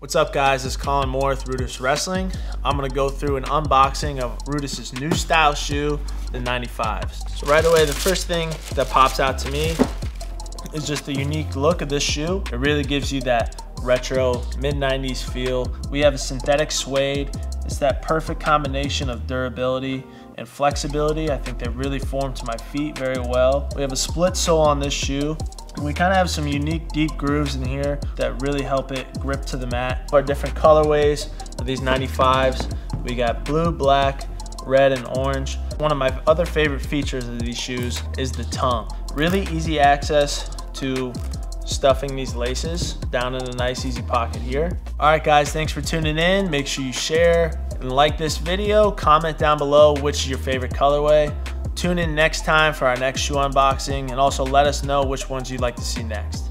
What's up guys, it's Colin Moore with Rudis Wrestling. I'm gonna go through an unboxing of Rudis' new style shoe, the 95s. So right away, the first thing that pops out to me is just the unique look of this shoe. It really gives you that retro mid-90s feel. We have a synthetic suede. It's that perfect combination of durability and flexibility. I think they really form to my feet very well. We have a split sole on this shoe. We kind of have some unique deep grooves in here that really help it grip to the mat. Our different colorways of these 95s, we got blue, black, red, and orange. One of my other favorite features of these shoes is the tongue. Really easy access to stuffing these laces down in a nice easy pocket here. All right guys, thanks for tuning in. Make sure you share and like this video. Comment down below which is your favorite colorway. Tune in next time for our next shoe unboxing, and also let us know which ones you'd like to see next.